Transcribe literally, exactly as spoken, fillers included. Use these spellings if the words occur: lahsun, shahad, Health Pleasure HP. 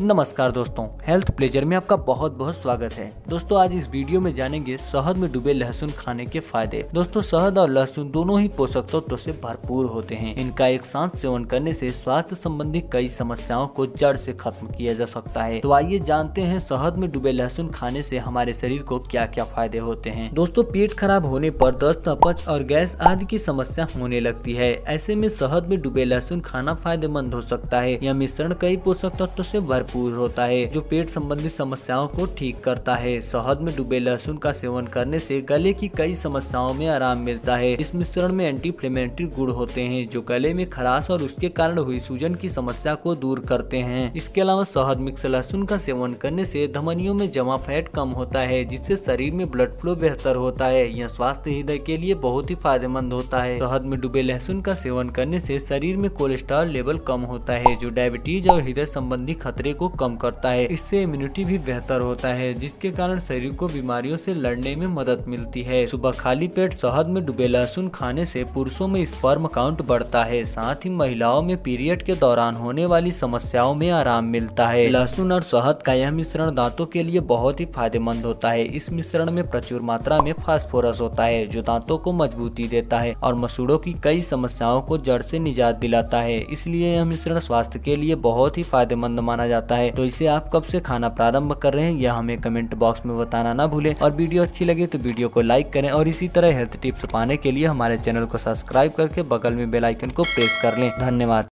नमस्कार दोस्तों, health pleasure में आपका बहुत बहुत स्वागत है। दोस्तों आज इस वीडियो में जानेंगे शहद में डूबे लहसुन खाने के फायदे। दोस्तों शहद और लहसुन दोनों ही पोषक तत्वों से भरपूर होते हैं। इनका एक साथ सेवन करने से स्वास्थ्य संबंधी कई समस्याओं को जड़ से खत्म किया जा सकता है। तो आइए जानते हैं शहद में डूबे लहसुन खाने से हमारे शरीर को क्या क्या फायदे होते हैं। दोस्तों पेट खराब होने पर दस्त, अपच और गैस आदि की समस्या होने लगती है। ऐसे में शहद में डूबे लहसुन खाना फायदेमंद हो सकता है। यह मिश्रण कई पोषक तत्व से पूर्ण होता है जो पेट संबंधी समस्याओं को ठीक करता है। शहद में डूबे लहसुन का सेवन करने से गले की कई समस्याओं में आराम मिलता है। इस मिश्रण में एंटी इन्फ्लेमेटरी गुण होते हैं जो गले में खराश और उसके कारण हुई सूजन की समस्या को दूर करते हैं। इसके अलावा शहद मिक्स लहसुन का सेवन करने से धमनियों में जमा फैट कम होता है, जिससे शरीर में ब्लड फ्लो बेहतर होता है। यह स्वास्थ्य हृदय के लिए बहुत ही फायदेमंद होता है। शहद में डूबे लहसुन का सेवन करने से शरीर में कोलेस्ट्रॉल लेवल कम होता है जो डायबिटीज और हृदय संबंधी खतरे को कम करता है। इससे इम्यूनिटी भी बेहतर होता है, जिसके कारण शरीर को बीमारियों से लड़ने में मदद मिलती है। सुबह खाली पेट शहद में डूबे लहसुन खाने से पुरुषों में स्पर्म काउंट बढ़ता है, साथ ही महिलाओं में पीरियड के दौरान होने वाली समस्याओं में आराम मिलता है। लहसुन और शहद का यह मिश्रण दांतों के लिए बहुत ही फायदेमंद होता है। इस मिश्रण में प्रचुर मात्रा में फास्फोरस होता है जो दांतों को मजबूती देता है और मसूड़ों की कई समस्याओं को जड़ से निजात दिलाता है। इसलिए यह मिश्रण स्वास्थ्य के लिए बहुत ही फायदेमंद माना जाता है। है तो इसे आप कब से खाना प्रारंभ कर रहे हैं यह हमें कमेंट बॉक्स में बताना ना भूलें। और वीडियो अच्छी लगे तो वीडियो को लाइक करें और इसी तरह हेल्थ टिप्स पाने के लिए हमारे चैनल को सब्सक्राइब करके बगल में बेल आइकन को प्रेस कर लें। धन्यवाद।